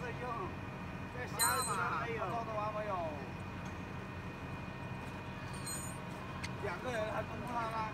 是用这虾嘛，没有抓到完没有？两个人还公布他啦。